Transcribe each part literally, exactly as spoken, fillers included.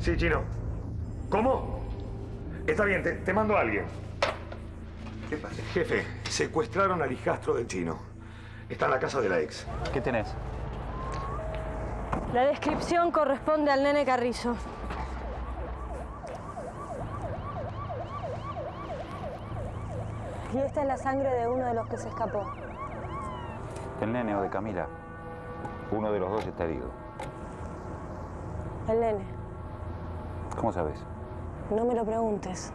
Sí, Chino. ¿Cómo? Está bien, te, te mando a alguien. ¿Qué pasa? Jefe, secuestraron al hijastro del Chino. Está en la casa de la ex. ¿Qué tenés? La descripción corresponde al nene Carrizo. Y esta es la sangre de uno de los que se escapó. ¿Del nene o de Camila? Uno de los dos está herido. El nene. ¿Cómo sabes? No me lo preguntes.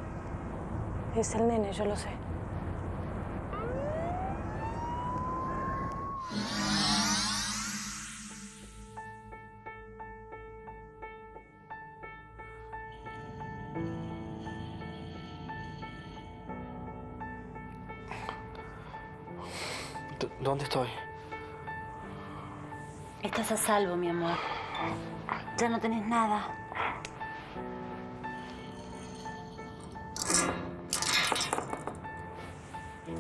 Es el nene, yo lo sé. ¿Dónde estoy? Estás a salvo, mi amor. Ya no tenés nada.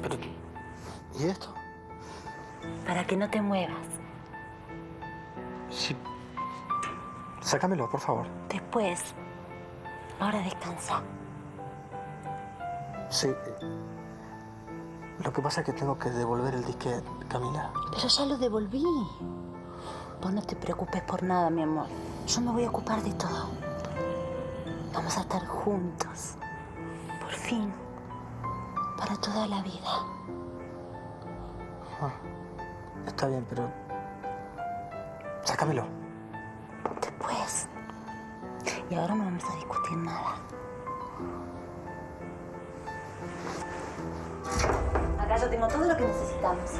Pero, ¿y esto? Para que no te muevas. Sí. Sácamelo, por favor. Después. Ahora descansa. Sí. Lo que pasa es que tengo que devolver el disque, Camila. Pero ya lo devolví. Vos no te preocupes por nada, mi amor. Yo me voy a ocupar de todo. Vamos a estar juntos. Por fin. Para toda la vida. Ah, está bien, pero... Sácamelo. Después. Y ahora no vamos a discutir nada. Acá yo tengo todo lo que necesitamos,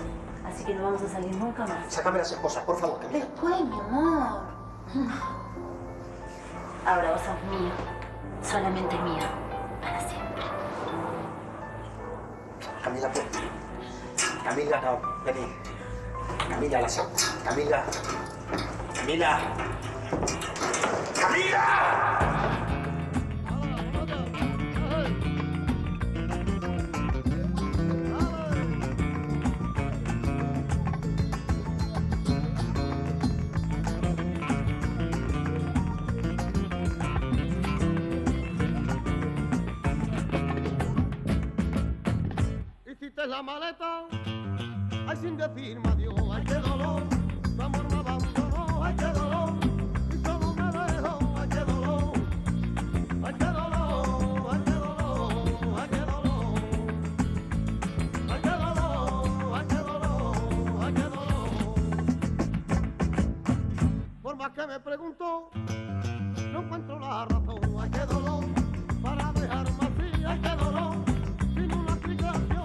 así que no vamos a salir nunca más. Sácame las esposas, por favor, Camila. Después, mi amor. Ahora vos sos mío, solamente mío, para siempre. Camila, pues. Camila, no, vení. Camila, la saco. Camila. Camila. ¡Camila! La maleta, ay, sin decirme adiós, ay, qué dolor, tu amor me abandonó, ay, qué dolor, y solo me dejó, ay, qué dolor, ay, qué dolor, ay, qué dolor, ay, qué dolor, ay, qué dolor, ay, qué dolor, ay, qué dolor. Por más que me preguntó, no encuentro la razón, ay, qué dolor, para dejarme así, ay, qué dolor, sin una explicación.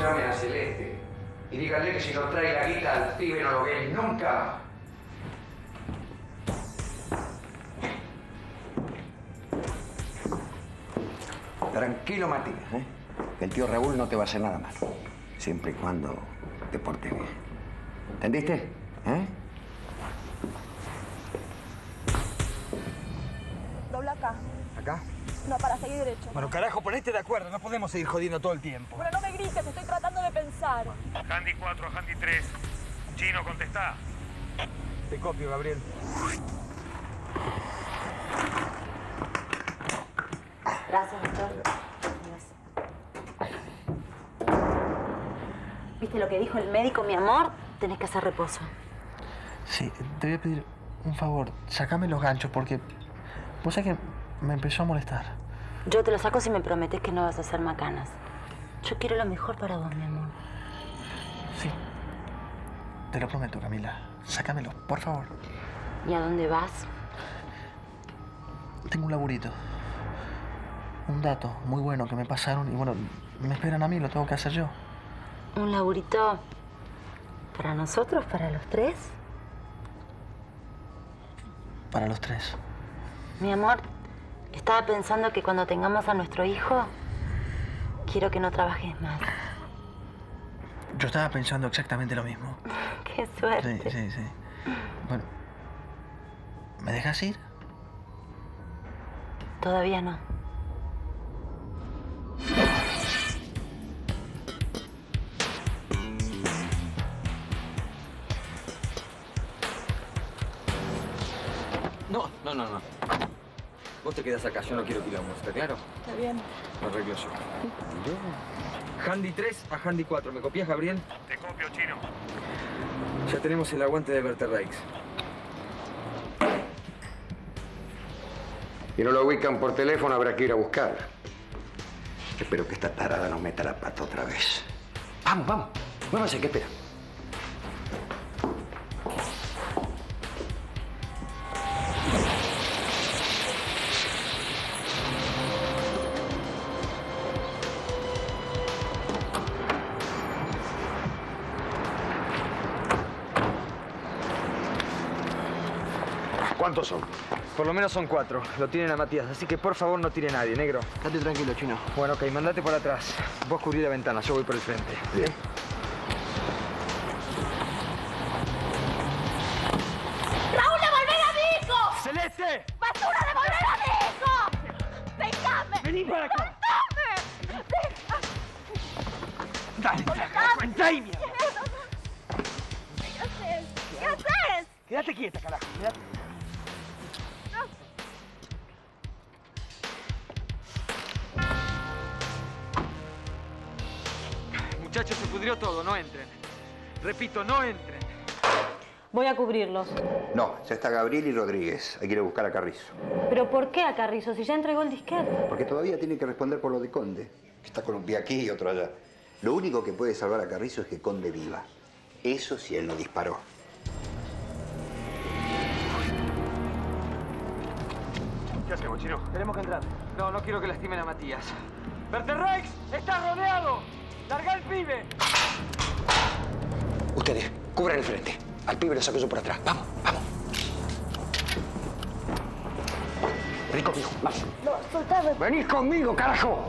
Llamen a Celeste y díganle que si no trae la guita al pibe no lo ven nunca. Tranquilo, Matías, ¿eh? El tío Raúl no te va a hacer nada mal. Siempre y cuando te portes bien. ¿Entendiste? ¿Eh? Dobla acá. ¿Acá? No, para seguir derecho. Bueno, carajo, ponete de acuerdo. No podemos seguir jodiendo todo el tiempo. Pero no me grites, estoy tratando de pensar. Handy cuatro, Handy tres. Chino, contestá. Te copio, Gabriel. Gracias, doctor. Gracias. ¿Viste lo que dijo el médico, mi amor? Tenés que hacer reposo. Sí, te voy a pedir un favor, sacame los ganchos porque... Vos sabés que me empezó a molestar. Yo te los saco si me prometes que no vas a hacer macanas. Yo quiero lo mejor para vos, mi amor. Sí. Te lo prometo, Camila. Sácamelo, por favor. ¿Y a dónde vas? Tengo un laburito. Un dato muy bueno que me pasaron y bueno, me esperan a mí, lo tengo que hacer yo. ¿Un laburito para nosotros, para los tres? Para los tres. Mi amor, estaba pensando que cuando tengamos a nuestro hijo, quiero que no trabajes más. Yo estaba pensando exactamente lo mismo. ¡Qué suerte! Sí, sí, sí. Bueno, ¿me dejas ir? Todavía no. No, no, no, no. Vos te quedás acá, yo no quiero quilombo, ¿está claro? Está bien. Lo arreglo yo. ¿Sí? Handy tres a Handy cuatro. ¿Me copias, Gabriel? Te copio, Chino. Ya tenemos el aguante de Berterreix. Si no lo ubican por teléfono, habrá que ir a buscar. Espero que esta tarada no meta la pata otra vez. Vamos, vamos. Muévanse, ¿qué espera? ¿Cuántos son? Por lo menos son cuatro. Lo tienen a Matías, así que por favor no tire nadie, negro. Date tranquilo, Chino. Bueno, ok, mandate por atrás. Vos cubrí la ventana, yo voy por el frente. Bien. ¿Sí? ¡Raúl, devolver a mi hijo! ¡Celeste! ¡Basura, devolver a mi hijo! ¡Déjame! ¡Vení para acá! ¡Déjame! ¡Dale, cuenta y mierda! ¿Qué haces? ¿Qué haces? Quédate quieta, carajo. Quédate. Muchachos, se pudrió todo, no entren. Repito, no entren. Voy a cubrirlos. No, ya está Gabriel y Rodríguez. Hay que ir a buscar a Carrizo. ¿Pero por qué a Carrizo? Si ya entregó el disquete. Porque todavía tiene que responder por lo de Conde. Que está con un pie aquí y otro allá. Lo único que puede salvar a Carrizo es que Conde viva. Eso si él no disparó. ¿Qué hacemos, Chino? Tenemos que entrar. No, no quiero que lastimen a Matías. ¡Berterreix está rodeado! ¡Larga al pibe! Ustedes, cubran el frente. Al pibe lo saco yo por atrás. Vamos, vamos. Vení conmigo, vamos. No, soltame. Venís conmigo, carajo.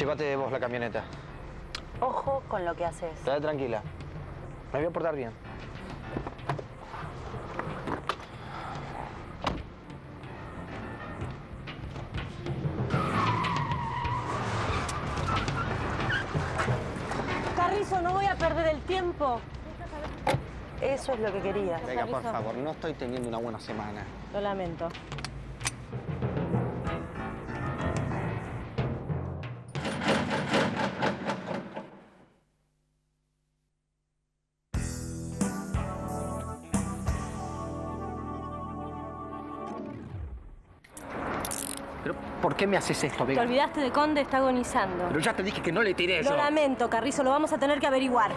Llévate vos la camioneta. Ojo con lo que haces. Estate tranquila. Me voy a portar bien. Carrizo, no voy a perder el tiempo. Eso es lo que quería. Venga, por favor, no estoy teniendo una buena semana. Lo lamento. ¿Pero por qué me haces esto, Vega? Te olvidaste de Conde, está agonizando. Pero ya te dije que no le tiré eso. Lo lamento, Carrizo, lo vamos a tener que averiguar.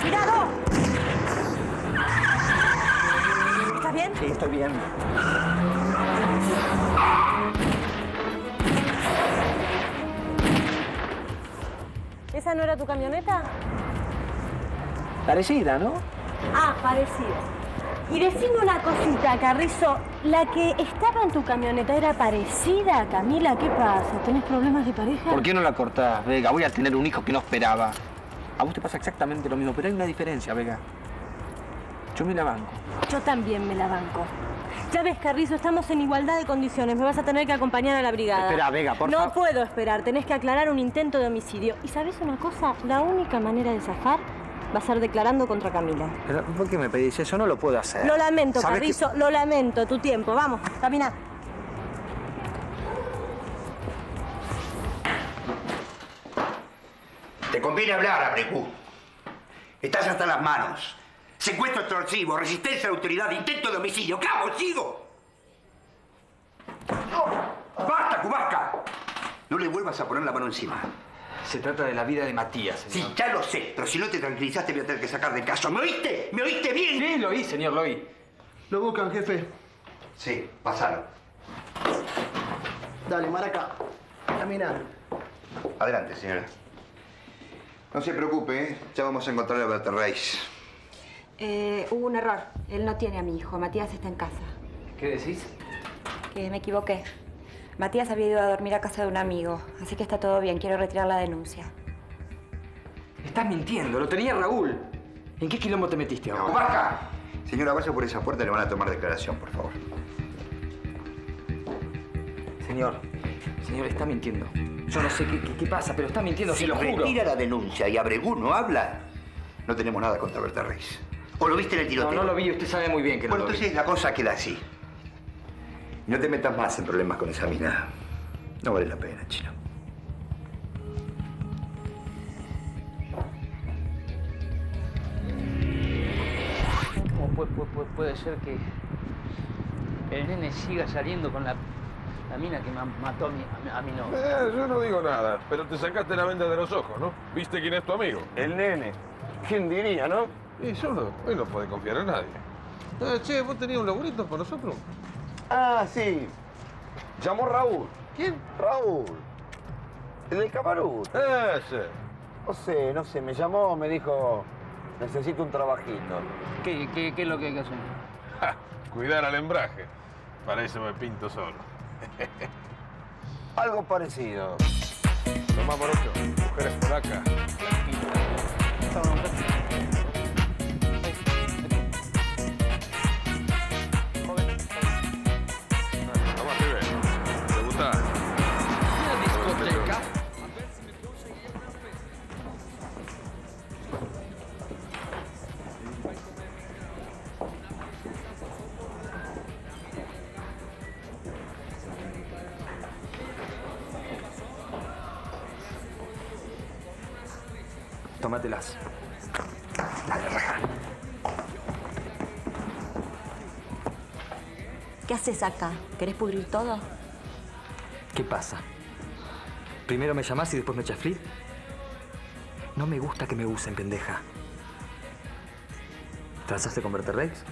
¡Cuidado! ¿Estás bien? Sí, estoy bien. ¿Esa no era tu camioneta? Parecida, ¿no? Ah, parecida. Y decime una cosita, Carrizo. La que estaba en tu camioneta era parecida, Camila. ¿Qué pasa? ¿Tenés problemas de pareja? ¿Por qué no la cortás, Vega? Voy a tener un hijo que no esperaba. A vos te pasa exactamente lo mismo, pero hay una diferencia, Vega. Yo me la banco. Yo también me la banco. Ya ves, Carrizo, estamos en igualdad de condiciones. Me vas a tener que acompañar a la brigada. Espera, Vega, por favor. No puedo esperar. Tenés que aclarar un intento de homicidio. ¿Y sabés una cosa? La única manera de zafar va a ser declarando contra Camila. ¿Pero por qué me pedís eso? No lo puedo hacer. Lo lamento, Carrizo, que... lo lamento. Tu tiempo. Vamos, camina. Te conviene hablar, Abregú. Estás hasta las manos. Secuestro extorsivo, resistencia a la autoridad, intento de homicidio. ¿Qué hago, sigo? ¡No! ¡Basta, Cubasca! No le vuelvas a poner la mano encima. Se trata de la vida de Matías, señor. Sí, ya lo sé, pero si no te tranquilizaste voy a tener que sacar del caso. ¿Me oíste? ¿Me oíste bien? Sí, lo oí, señor, lo oí. Lo buscan, jefe. Sí, pasaron. Dale, Maraca. Camina. Adelante, señora. No se preocupe, ¿eh? Ya vamos a encontrar a Berta Rex. Eh, hubo un error. Él no tiene a mi hijo. Matías está en casa. ¿Qué decís? Que me equivoqué. Matías había ido a dormir a casa de un amigo, así que está todo bien. Quiero retirar la denuncia. Estás mintiendo. Lo tenía Raúl. ¿En qué quilombo te metiste ahora? ¡Baja! Señora, vaya por esa puerta y le van a tomar declaración, por favor. Señor, señor, está mintiendo. Yo no sé qué, qué, qué pasa, pero está mintiendo, si se lo juro. Si retira la denuncia y Abregú no habla, no tenemos nada contra Berta Rex. ¿O lo viste en el tiroteo? No, no lo vi. Usted sabe muy bien que no lo vi. Bueno, entonces la cosa queda así. No te metas más en problemas con esa mina. No vale la pena, Chino. ¿Cómo puede, puede, puede ser que el nene siga saliendo con la, la mina que mató a mi, a mi novio? Eh, yo no digo nada, pero te sacaste la venda de los ojos, ¿no? ¿Viste quién es tu amigo? El nene. ¿Quién diría, no? Y yo no, hoy no puede confiar en nadie. No, che, ¿vos tenías un laburito para nosotros? Ah, sí. Llamó Raúl. ¿Quién? Raúl. El del Camarut. Ese. No sé, no sé. Me llamó, me dijo, necesito un trabajito. ¿Qué, qué, qué es lo que hay que hacer? Ja, cuidar al embraje. Para eso me pinto solo. Algo parecido. Tomá por ocho. Mujeres por acá. Tómatelas. Dale, raja. ¿Qué haces acá? ¿Querés pudrir todo? ¿Qué pasa? ¿Primero me llamás y después me echas frit? No me gusta que me usen, pendeja. ¿Transaste con Berta Rex?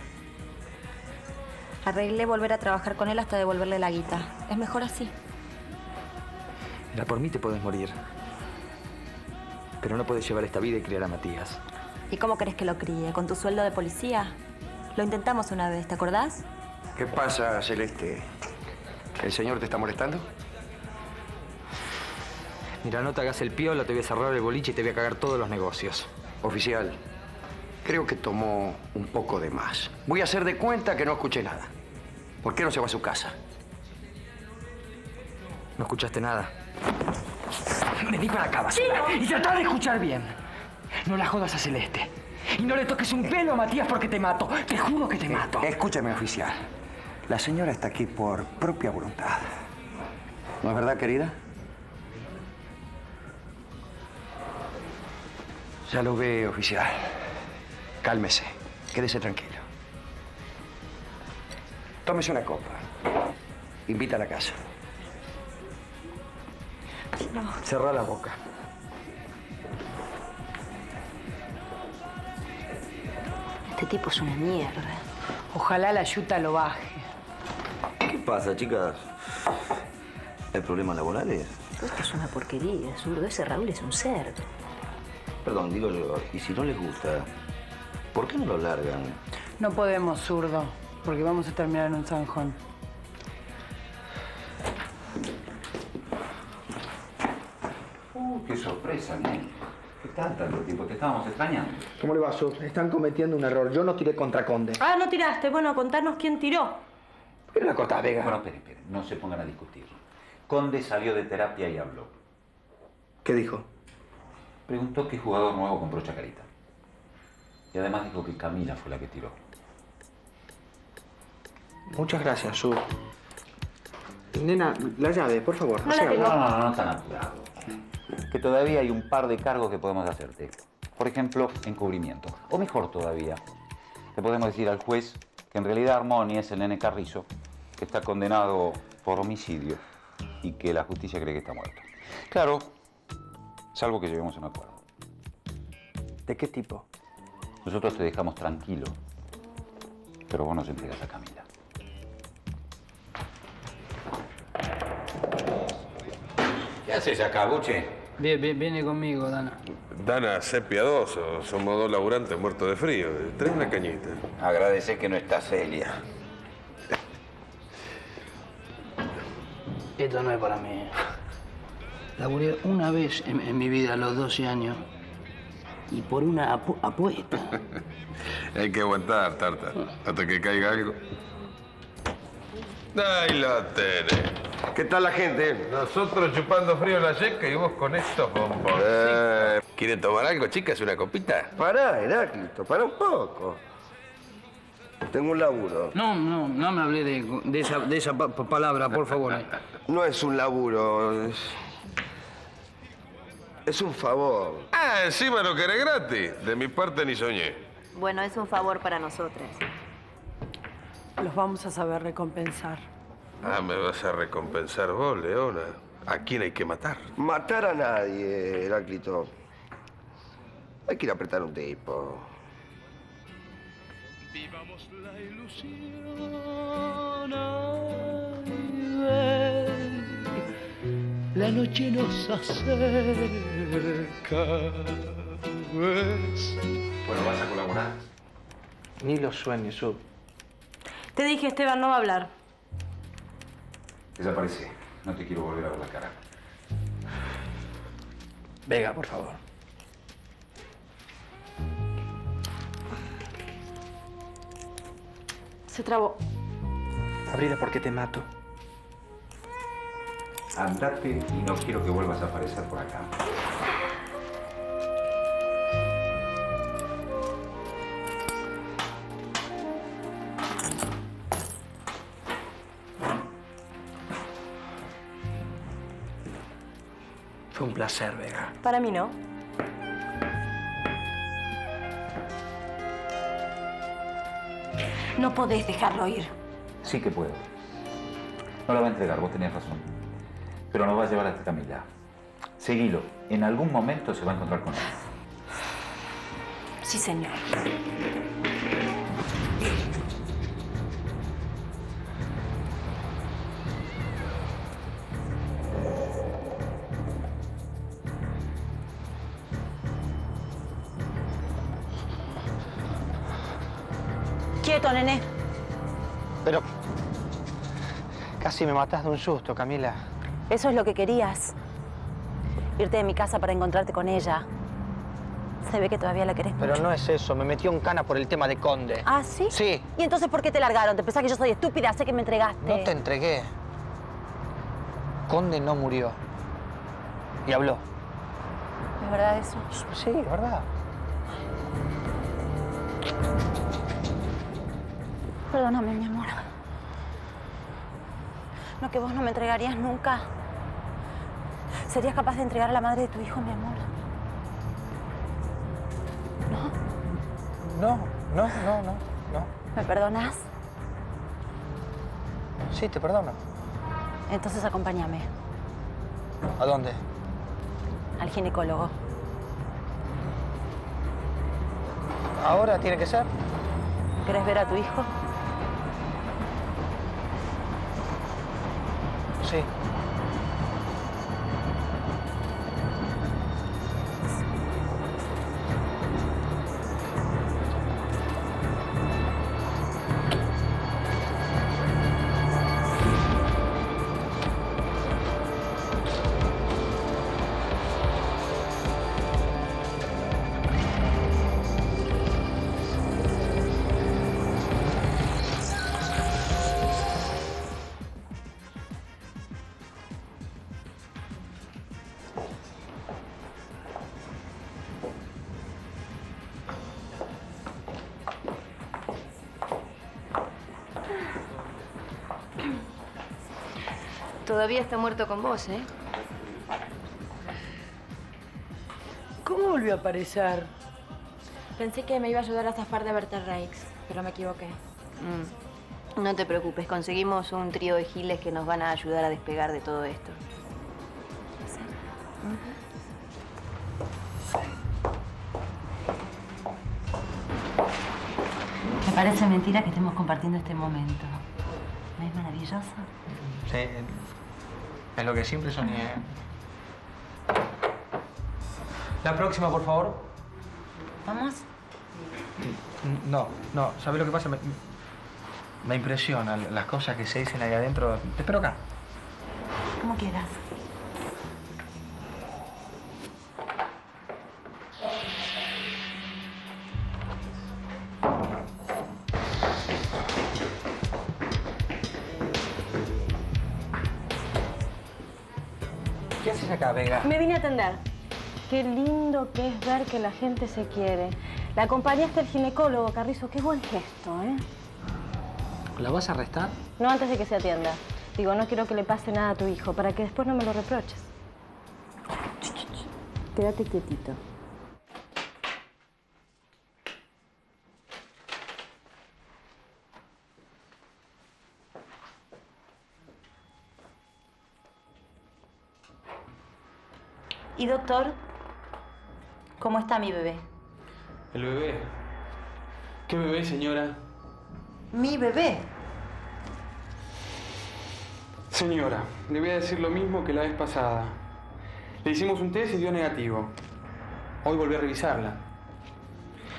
Arreglé volver a trabajar con él hasta devolverle la guita. Es mejor así. Mira, por mí te podés morir. Pero no puedes llevar esta vida y criar a Matías. ¿Y cómo querés que lo críe? ¿Con tu sueldo de policía? Lo intentamos una vez, ¿te acordás? ¿Qué pasa, Celeste? ¿El señor te está molestando? Mira, no te hagas el piola, te voy a cerrar el boliche y te voy a cagar todos los negocios. Oficial, creo que tomó un poco de más. Voy a hacer de cuenta que no escuché nada. ¿Por qué no se va a su casa? ¿No escuchaste nada? Me di para acá, basura. Y tratá de escuchar bien. No la jodas a Celeste. Y no le toques un pelo a Matías porque te mato. Te juro que te mato. Eh, escúchame, oficial. La señora está aquí por propia voluntad. ¿No es verdad, querida? Ya lo ve, oficial. Cálmese. Quédese tranquilo. Tómese una copa. Invita a la casa. No. Cerrá la boca. Este tipo es una mierda. Ojalá la yuta lo baje. ¿Qué pasa, chicas? ¿Hay problemas laborales? Esto es una porquería, zurdo. Ese Raúl es un cerdo. Perdón, digo yo, y si no les gusta, ¿por qué no lo largan? No podemos, zurdo, porque vamos a terminar en un zanjón. Uh, qué sorpresa, nene. ¿Qué tal tanto tiempo? Te estábamos extrañando. ¿Cómo le va, Su? Están cometiendo un error. Yo no tiré contra Conde. Ah, no tiraste. Bueno, contanos quién tiró. ¿Por qué la cortás, Vega? Bueno, esperen, esperen. No se pongan a discutir. Conde salió de terapia y habló. ¿Qué dijo? Preguntó qué jugador nuevo compró Chacarita. Y además dijo que Camila fue la que tiró. Muchas gracias, Su. Nena, la llave, por favor. No, no, la tengo. no, no, no están apurados. Que todavía hay un par de cargos que podemos hacerte. Por ejemplo, encubrimiento. O mejor todavía, le podemos decir al juez que en realidad Armoni es el nene Carrizo, que está condenado por homicidio y que la justicia cree que está muerto. Claro, salvo que lleguemos a un acuerdo. ¿De qué tipo? Nosotros te dejamos tranquilo, pero vos nos entregas a Camila. ¿Qué haces acá, Buche? Bien, bien, viene conmigo, Dana. Dana, sé piadoso. Somos dos laburantes muertos de frío. Trae una cañita. Agradecé que no está Celia. Esto no es para mí. Laburé una vez en, en mi vida, a los doce años, y por una apu apuesta. Hay que aguantar, Tarta, hasta que caiga algo. ¡Ay, la tenés! ¿Qué tal la gente? Nosotros chupando frío la yeca y vos con estos bomboncitos. Eh, ¿Quieren tomar algo, chicas? ¿Una copita? Pará, Heráclito, pará un poco. Tengo un laburo. No, no, no me hablé de, de esa, de esa pa palabra, por favor. No es un laburo, es... Es un favor. Ah, encima lo querés gratis. De mi parte ni soñé. Bueno, es un favor para nosotras. Los vamos a saber recompensar. Ah, me vas a recompensar vos, Leona. ¿A quién hay que matar? Matar a nadie, Heráclito. Hay que ir a apretar un tipo. Vivamos la ilusión. Ay, la noche nos acerca. ¿Ves? Bueno, ¿vas a colaborar? Ni lo sueñes, Sub. Te dije, Esteban, no va a hablar. Desaparece. No te quiero volver a ver la cara. Vega, por favor. Se trabó. Abrila, porque te mato. Andate y no quiero que vuelvas a aparecer por acá. Fue un placer, Vega. Para mí no. No podés dejarlo ir. Sí que puedo. No lo va a entregar, vos tenías razón. Pero no va a llevar hasta Camila. Seguilo. En algún momento se va a encontrar con él. Sí, señor. Quieto, nené. Pero... Casi me matás de un susto, Camila. Eso es lo que querías. Irte de mi casa para encontrarte con ella. Se ve que todavía la querés mucho. Pero no es eso. Me metió en cana por el tema de Conde. ¿Ah, sí? Sí. ¿Y entonces por qué te largaron? ¿Te pensás que yo soy estúpida? Sé que me entregaste. No te entregué. Conde no murió. Y habló. ¿Es verdad eso? Sí, es verdad. Perdóname, mi amor. Lo que vos no me entregarías nunca. ¿Serías capaz de entregar a la madre de tu hijo, mi amor? ¿No? No, no, no, no, no. ¿Me perdonás? Sí, te perdono. Entonces acompáñame. ¿A dónde? Al ginecólogo. ¿Ahora tiene que ser? ¿Querés ver a tu hijo? Sí. Todavía está muerto con vos, ¿eh? ¿Cómo volvió a aparecer? Pensé que me iba a ayudar a zafar de Berta Rex, pero me equivoqué. Mm. No te preocupes, conseguimos un trío de giles que nos van a ayudar a despegar de todo esto. ¿Sí? Uh-huh. Me parece mentira que estemos compartiendo este momento. ¿No es maravilloso? Sí. Es lo que siempre soñé. La próxima, por favor. ¿Vamos? No, no. ¿Sabés lo que pasa? Me, me impresionan las cosas que se dicen ahí adentro. Te espero acá. Como quieras. Vega. Me vine a atender. Qué lindo que es ver que la gente se quiere. La acompañaste al ginecólogo, Carrizo. Qué buen gesto, ¿eh? ¿La vas a arrestar? No, antes de que se atienda. Digo, no quiero que le pase nada a tu hijo, para que después no me lo reproches. Quédate quietito. Y, doctor, ¿cómo está mi bebé? ¿El bebé? ¿Qué bebé, señora? ¿Mi bebé? Señora, le voy a decir lo mismo que la vez pasada. Le hicimos un test y dio negativo. Hoy volví a revisarla.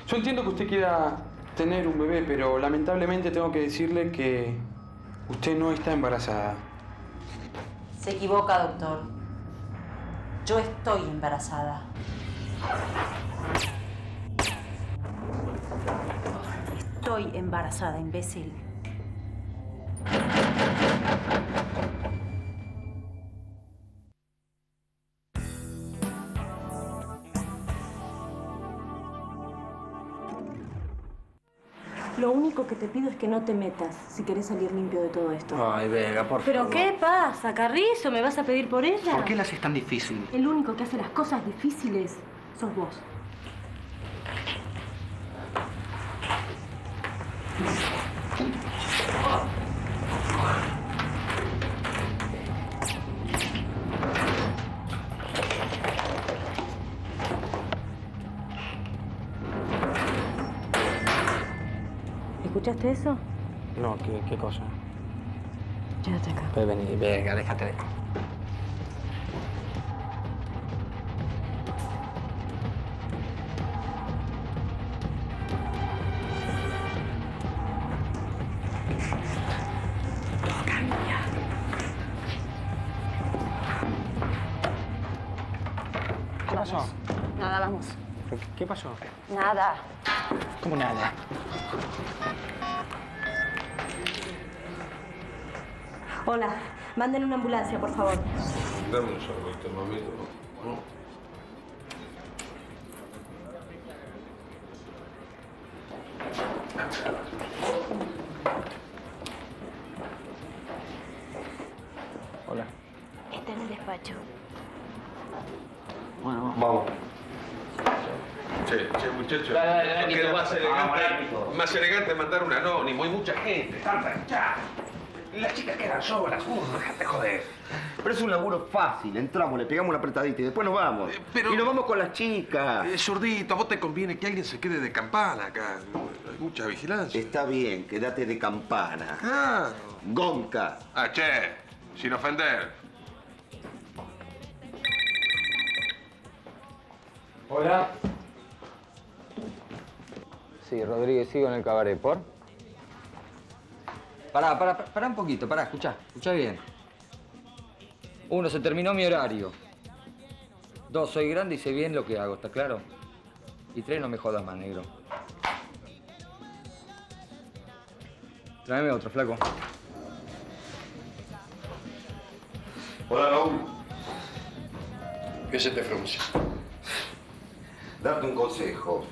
Yo entiendo que usted quiera tener un bebé, pero lamentablemente tengo que decirle que usted no está embarazada. Se equivoca, doctor. Yo estoy embarazada. Estoy embarazada, imbécil. Lo único que te pido es que no te metas si querés salir limpio de todo esto. Ay, Vega, por ¿Pero favor. ¿Pero qué pasa, Carrizo? ¿Me vas a pedir por ella? ¿Por qué la haces tan difícil? El único que hace las cosas difíciles sos vos. ¿Escuchaste eso? No, ¿qué, qué cosa? Quédate acá. Pues vení, venga, déjate de... ¿Qué pasó? Nada, vamos. ¿Qué pasó? Nada. ¿Cómo nada? Hola, manden una ambulancia, por favor. Dame un sorbito, mamito. Hola. Está en el despacho. Bueno, vamos. Che, che, muchachos. No queda más elegante, más elegante mandar un anónimo. Hay mucha gente. Tanta hinchada. Las chicas quedan solas, uh, déjate joder. Pero es un laburo fácil. Entramos, le pegamos una apretadita y después nos vamos. Eh, pero... Y nos vamos con las chicas. Eh, Zurdito, a vos te conviene que alguien se quede de campana acá. Hay mucha vigilancia. Está bien, quédate de campana. Claro. Gonca. Ah, che, sin ofender. Hola. Sí, Rodríguez, sigo en el cabaret, ¿por? Pará, pará, pará un poquito, pará, escuchá, escuchá bien. Uno, se terminó mi horario. Dos, soy grande y sé bien lo que hago, ¿está claro? Y tres, no me jodas más, negro. Tráeme otro, flaco. Hola, Raúl. ¿Qué se te frunce? Darte un consejo.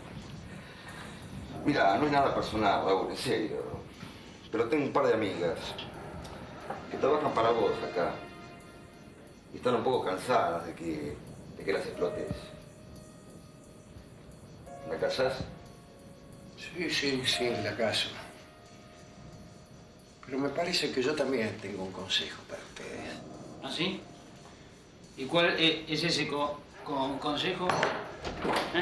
Mira, no es nada personal, Raúl, en serio. Pero tengo un par de amigas que trabajan para vos acá. Y están un poco cansadas de que, de que las explotes. ¿La casás? Sí, sí, sí, la caso. Pero me parece que yo también tengo un consejo para ustedes. ¿Ah, sí? ¿Y cuál es ese co- con consejo? ¿Eh?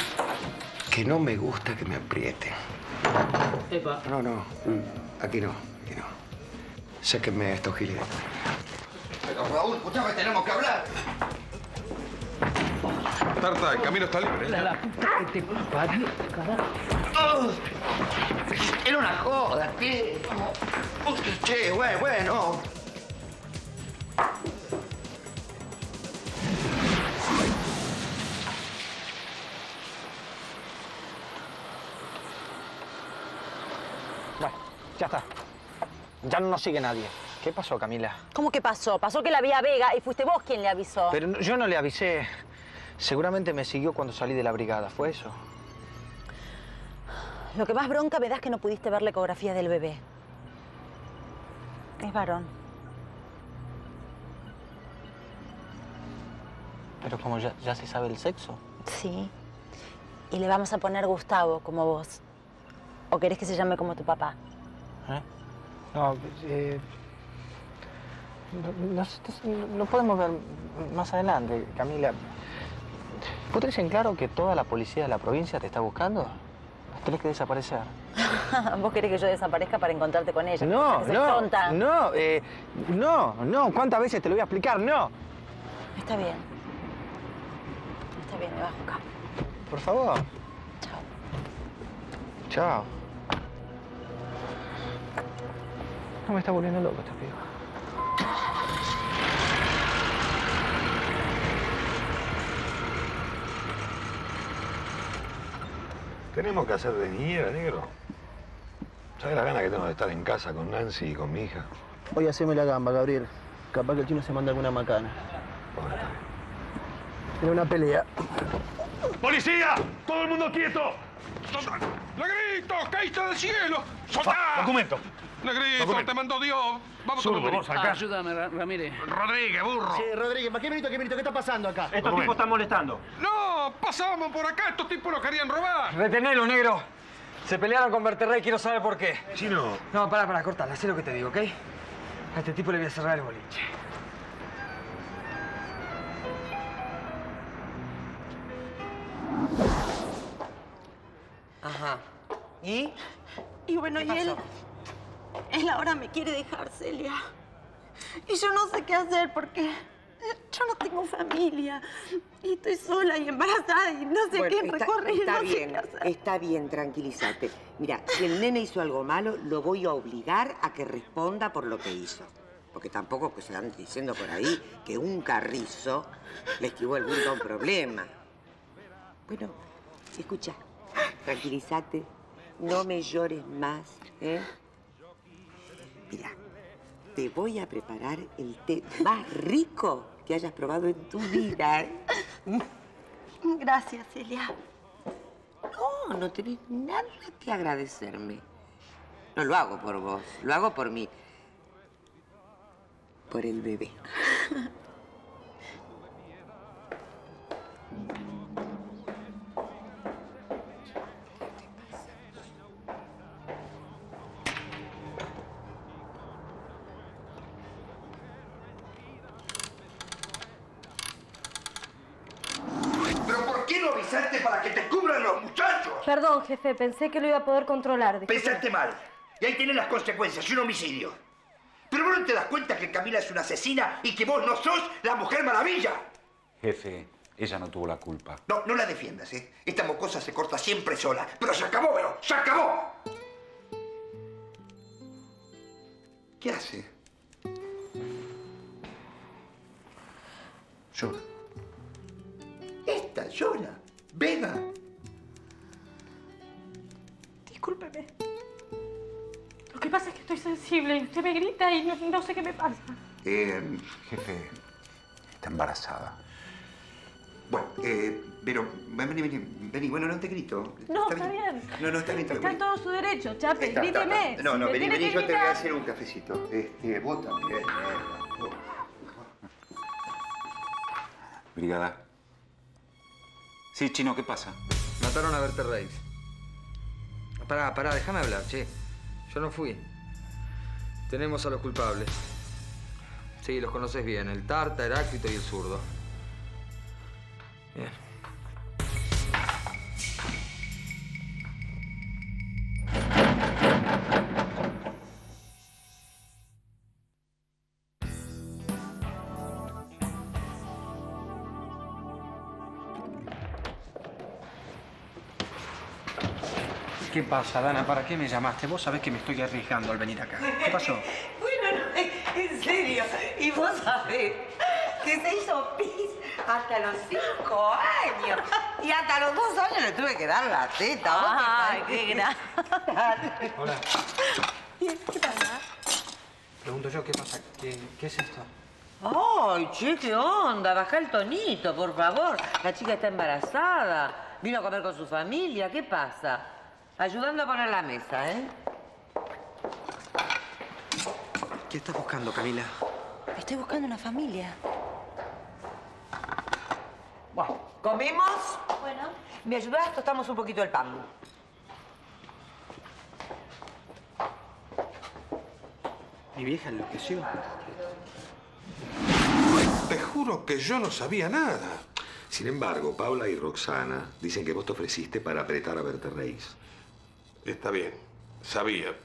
Que no me gusta que me aprieten. Epa. No, no. Aquí no, aquí no. Sáquenme estos giles. Pero Raúl, escuchame, tenemos que hablar. Tarta, el camino está libre. La, la puta que te parió, carajo. Oh, era una joda, ¿qué? Oh, che, bueno, bueno. Ya está. Ya no nos sigue nadie. ¿Qué pasó, Camila? ¿Cómo que pasó? Pasó que la vi a Vega y fuiste vos quien le avisó. Pero no, yo no le avisé. Seguramente me siguió cuando salí de la brigada. ¿Fue eso? Lo que más bronca me da es que no pudiste ver la ecografía del bebé. Es varón. Pero como ya, ya se sabe el sexo. Sí. Y le vamos a poner Gustavo, como vos. ¿O querés que se llame como tu papá? ¿Eh? No, eh, no, no, no podemos ver más adelante, Camila. ¿Vos tenés en claro que toda la policía de la provincia te está buscando? Tenés que desaparecer. ¿Vos querés que yo desaparezca para encontrarte con ella? No, no, tonta. no, eh, no, no. ¿Cuántas veces te lo voy a explicar? No. Está bien. Está bien, me bajo acá. Por favor. Chao. Chao. No me está volviendo loco esta piba. Tenemos que hacer de niñera, negro. ¿Sabes la gana que tengo de estar en casa con Nancy y con mi hija? Voy a hacerme la gamba, Gabriel. Capaz que el Chino se manda alguna macana. Bueno, está bien. Era una pelea. ¡Policía! ¡Todo el mundo quieto! ¡Sotá! ¡Lagrito! ¡Caíste del cielo! ¡Sotá! ¡Documento! Negrito, te mandó Dios. Vamos con vos acá. Ayúdame, Ramírez. Rodríguez, burro. Sí, Rodríguez, ¿para qué minuto, qué minuto? ¿Qué está pasando acá? Estos Documento. tipos están molestando. No, pasábamos por acá. Estos tipos nos querían robar. Retenelo, negro. Se pelearon con Berterreix, quiero saber por qué. Chino. No, pará, pará, cortala. Sé lo que te digo, ¿ok? A este tipo le voy a cerrar el boliche. Ajá. ¿Y? Y bueno, ¿y él? Él ahora me quiere dejar, Celia. Y yo no sé qué hacer porque yo no tengo familia. Y estoy sola y embarazada y no sé bueno, qué está, recorrer. Está no bien, sé qué hacer. Está bien, tranquilízate. Mira, si el nene hizo algo malo, lo voy a obligar a que responda por lo que hizo. Porque tampoco que se están diciendo por ahí que un carrizo le esquivó el bulto a un problema. Bueno, escucha, tranquilízate. No me llores más, ¿eh? Mira, te voy a preparar el té más rico que hayas probado en tu vida. ¿eh? Gracias, Celia. No, no tenés nada que agradecerme. No lo hago por vos, lo hago por mí. Por el bebé. casaste para que te cubran los muchachos. Perdón, jefe, pensé que lo iba a poder controlar. Disculpa. Pensaste mal. Y ahí tienes las consecuencias, un homicidio. Pero vos no te das cuenta que Camila es una asesina y que vos no sos la Mujer Maravilla. Jefe, ella no tuvo la culpa. No, no la defiendas, ¿eh? Esta mocosa se corta siempre sola. Pero se acabó, pero se acabó. ¿Qué hace? Llora. Esta llora. Vega. Discúlpeme. Lo que pasa es que estoy sensible y usted me grita y no, no sé qué me pasa. Eh, jefe, está embarazada. Bueno, eh, pero... Vení, vení, vení. Bueno, no te grito. No, está, está bien. bien. No, no, está bien. Está, está en todo su derecho, chape. Está, gríteme. Está, está. No, no, si vení, vení. Yo gritar... te voy a hacer un cafecito. Este, bota. Brigada. Sí, Chino, ¿qué pasa? Mataron a Berta Rex. Pará, pará, déjame hablar, che. Yo no fui. Tenemos a los culpables. Sí, los conoces bien. El Tarta, Heráclito y el Zurdo. Bien. ¿Qué pasa, Dana? ¿Para qué me llamaste? Vos sabés que me estoy arriesgando al venir acá. ¿Qué pasó? Bueno, no, en serio. Y vos sabés que se hizo pis hasta los cinco años. Y hasta los dos años le tuve que dar la teta. ¡Ay, qué gran! Hola. ¿Qué pasa? Pregunto yo, ¿qué pasa? ¿Qué, qué es esto? ¡Ay, che, qué onda! Bajá el tonito, por favor. La chica está embarazada. Vino a comer con su familia. ¿Qué pasa? Ayudando a poner la mesa, ¿eh? ¿Qué estás buscando, Camila? Estoy buscando una familia. Bueno, ¿comimos? Bueno. ¿Me ayudás? Tostamos un poquito el pan. Mi vieja enloqueció. Te juro que yo no sabía nada. Sin embargo, Paula y Roxana dicen que vos te ofreciste para apretar a Berterreix. Está bien, sabía,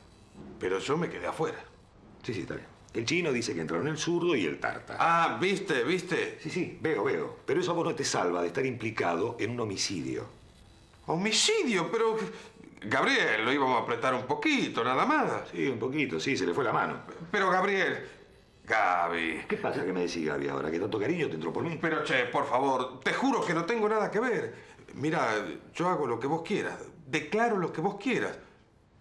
pero yo me quedé afuera. Sí, sí, está bien. El Chino dice que entraron el Zurdo y el Tarta. Ah, ¿viste? ¿Viste? Sí, sí, veo, veo. Pero eso a vos no te salva de estar implicado en un homicidio. ¿Homicidio? Pero... Gabriel, lo íbamos a apretar un poquito, nada más. Sí, un poquito, sí, se le fue la mano. Pero, Gabriel... Gaby... ¿Qué pasa que me decís, Gaby, ahora? Que tanto cariño te entró por mí. Pero, che, por favor, te juro que no tengo nada que ver. Mira, yo hago lo que vos quieras. Declaro lo que vos quieras.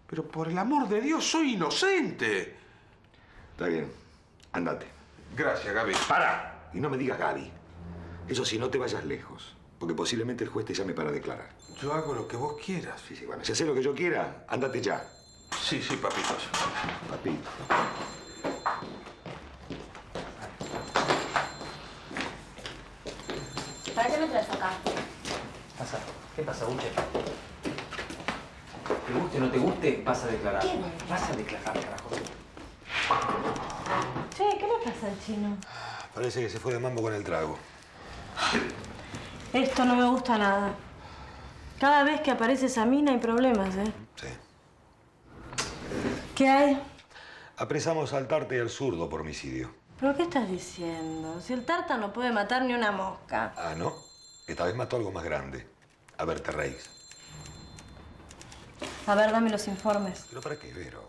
Pero por el amor de Dios, soy inocente. Está bien. Andate. Gracias, Gaby. ¡Para! Y no me digas Gaby. Eso sí, no te vayas lejos. Porque posiblemente el juez te llame para declarar. Yo hago lo que vos quieras. Sí, sí, bueno. Si haces lo que yo quiera, andate ya. Sí, sí, papito. Papito. ¿Para qué me traes acá? Pasa. ¿Qué pasa, Buche? Te guste o no te guste, vas a declarar. ¿Qué? Vas a declarar, carajo. Che, ¿qué le pasa al Chino? Parece que se fue de mambo con el trago. Esto no me gusta nada. Cada vez que aparece esa mina hay problemas, ¿eh? Sí. ¿Qué hay? Apresamos al Tarta y al Zurdo por homicidio. ¿Pero qué estás diciendo? Si el Tarta no puede matar ni una mosca. Ah, ¿no? Esta vez mató algo más grande. A Berta Rex. A ver, dame los informes. ¿Pero para qué, Vero?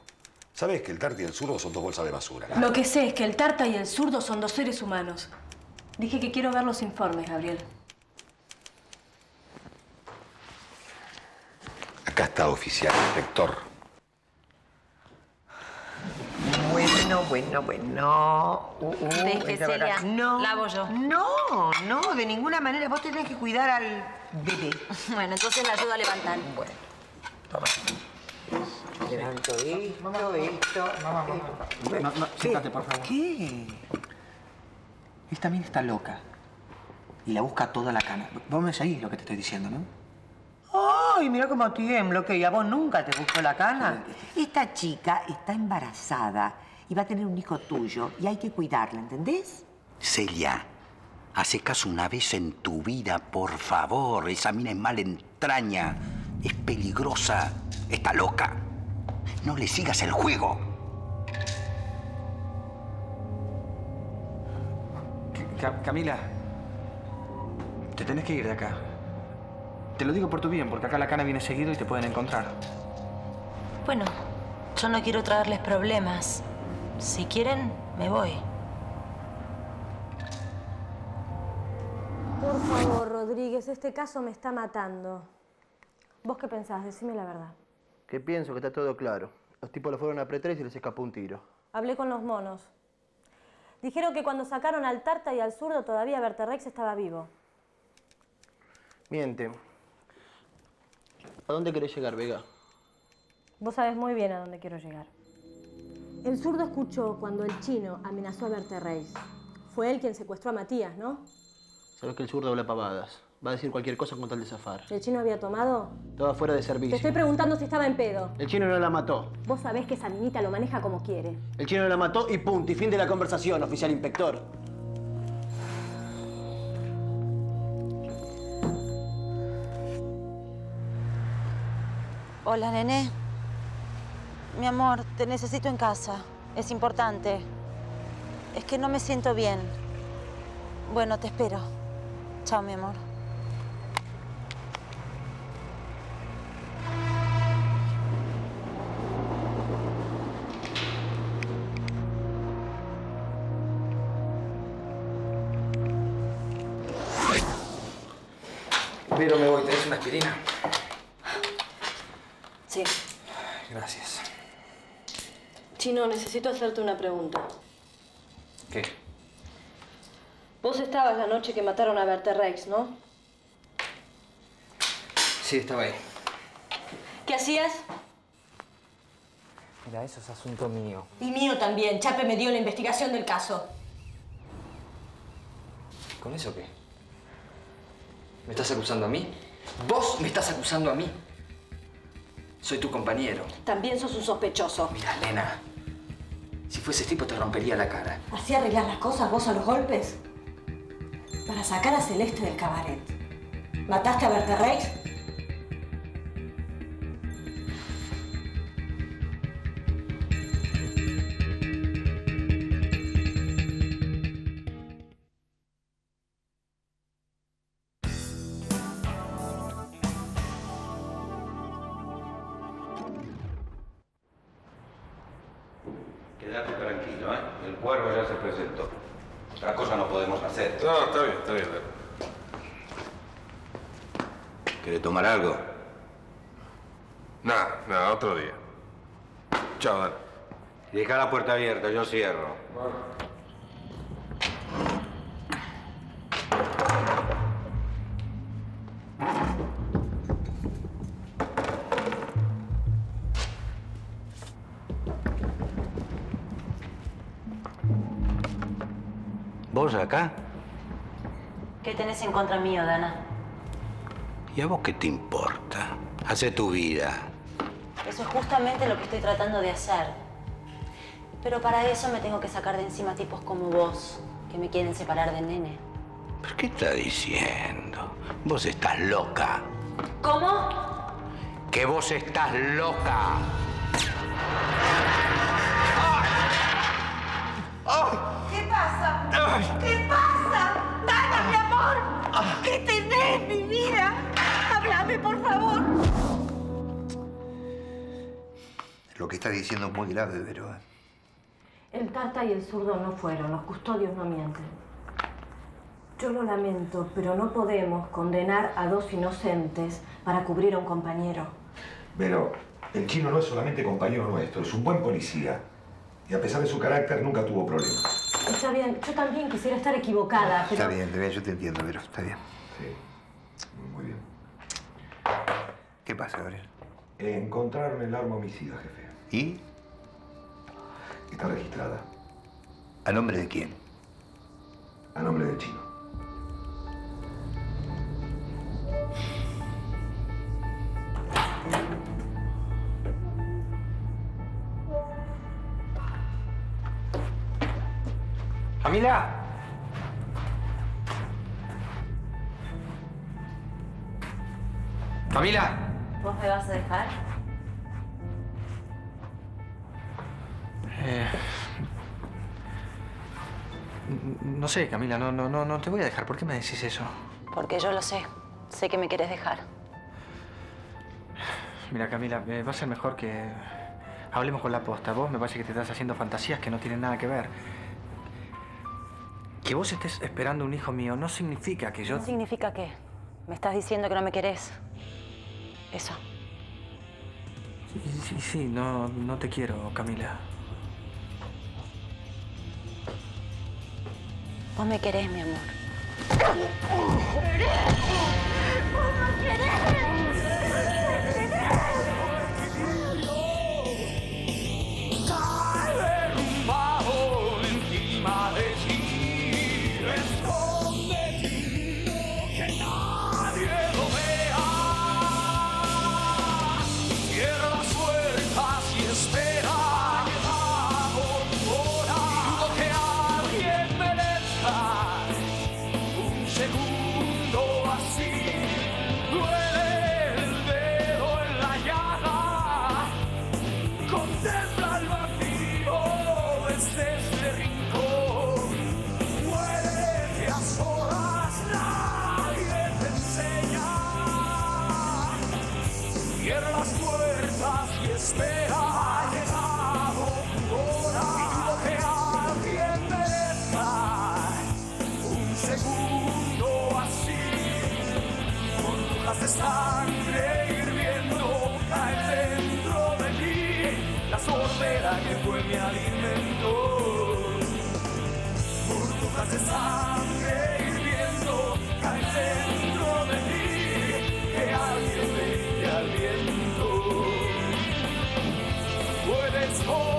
¿Sabes que el Tarta y el Zurdo son dos bolsas de basura? ¿Claro? Lo que sé es que el Tarta y el Zurdo son dos seres humanos. Dije que quiero ver los informes, Gabriel. Acá está, oficial, inspector. Bueno, bueno, bueno. Uh, uh, Deje, Celia. No. La hago yo. No, no, de ninguna manera. Vos tenés que cuidar al bebé. Bueno, entonces la ayuda a levantar. Bueno. Toma. Levanto esto, mamá, esto. Mamá, mamá. Eh, no, no, siéntate, por favor. ¿Qué? Esta mina está loca. Y la busca toda la cana. Vos me seguís lo que te estoy diciendo, ¿no? ¡Ay, mira cómo tiemblo! ¿Y a vos nunca te buscó la cana? Esta chica está embarazada y va a tener un hijo tuyo y hay que cuidarla, ¿entendés? Celia, Hacé caso una vez en tu vida, por favor. Esa mina es mala entraña. Es peligrosa. Está loca. No le sigas el juego. Ca- Camila, te tenés que ir de acá. Te lo digo por tu bien, porque acá la cana viene seguido y te pueden encontrar. Bueno, yo no quiero traerles problemas. Si quieren, me voy. Por favor, Rodríguez, este caso me está matando. ¿Vos qué pensás? Decime la verdad. ¿Qué pienso? Que está todo claro. Los tipos lo fueron a apretar y se les escapó un tiro. Hablé con los monos. Dijeron que cuando sacaron al Tarta y al Zurdo todavía Berta Rex estaba vivo. Miente. ¿A dónde querés llegar, Vega? Vos sabés muy bien a dónde quiero llegar. El Zurdo escuchó cuando el Chino amenazó a Berterreix. Fue él quien secuestró a Matías, ¿no? Sabés que el Zurdo habla pavadas. Va a decir cualquier cosa con tal de zafar. ¿El Chino había tomado? Estaba fuera de servicio. Te estoy preguntando si estaba en pedo. El Chino no la mató. Vos sabés que esa minita lo maneja como quiere. El Chino la mató y punto. Y fin de la conversación, oficial inspector. Hola, nené. Mi amor, te necesito en casa. Es importante. Es que no me siento bien. Bueno, te espero. Chao, mi amor. Pero me voy. ¿Tenés una aspirina? Sí. Gracias. Chino, necesito hacerte una pregunta. ¿Qué? Vos estabas la noche que mataron a Berta Rex, ¿no? Sí, estaba ahí. ¿Qué hacías? Mira, eso es asunto mío. Y mío también. Chape me dio la investigación del caso. ¿Con eso qué? ¿Me estás acusando a mí? ¿Vos me estás acusando a mí? Soy tu compañero. También sos un sospechoso. Mira, Elena, si fuese tipo te rompería la cara. ¿Así arreglás las cosas vos a los golpes? Para sacar a Celeste del cabaret. ¿Mataste a Berterreix? Quédate tranquilo, ¿eh? El cuervo ya se presentó. Otra cosa no podemos hacer. No, está bien, está bien. ¿Querés tomar algo? No, no, otro día. Chao, Dana. Deja la puerta abierta, yo cierro. Bueno. ¿Vos acá? ¿Qué tenés en contra mío, Dana? ¿Y a vos qué te importa? Hacé tu vida. Eso es justamente lo que estoy tratando de hacer. Pero para eso me tengo que sacar de encima tipos como vos, que me quieren separar del nene. ¿Pero qué estás diciendo? Vos estás loca. ¿Cómo? Que vos estás loca. ¡Ay! ¡Ay! ¿Qué pasa? Dana, mi amor. ¿Qué tenés, mi vida? Háblame, por favor. Lo que estás diciendo es muy grave, pero... El Tata y el Zurdo no fueron. Los custodios no mienten. Yo lo lamento, pero no podemos condenar a dos inocentes para cubrir a un compañero. Pero el Chino no es solamente compañero nuestro. Es un buen policía. Y a pesar de su carácter, nunca tuvo problemas. Está bien, yo también quisiera estar equivocada, pero... Está bien, está bien, yo te entiendo, pero está bien. Sí, muy bien. ¿Qué pasa, Gabriel? Encontraron el arma homicida, jefe. ¿Y? Está registrada. ¿A nombre de quién? A nombre del Chino. ¡Camila! ¡Camila! ¿Vos me vas a dejar? Eh... No sé, Camila, no, no, no, no te voy a dejar. ¿Por qué me decís eso? Porque yo lo sé. Sé que me querés dejar. Mira, Camila, eh, va a ser mejor que hablemos con la posta. Vos me parece que te estás haciendo fantasías que no tienen nada que ver. Que vos estés esperando un hijo mío no significa que yo... ¿No significa qué? Me estás diciendo que no me querés. Eso. Sí, sí, sí. No, no te quiero, Camila. Vos me querés, mi amor. ¡Vos me querés! Cae derrumbado encima de ti. Escóndete, que nadie lo vea. Cierra las puertas y espera. Sangre hirviendo cae dentro de mí, la sordera que fue mi alimento. Burbujas de sangre hirviendo cae dentro de mí, que alguien me diga al viento. Puedes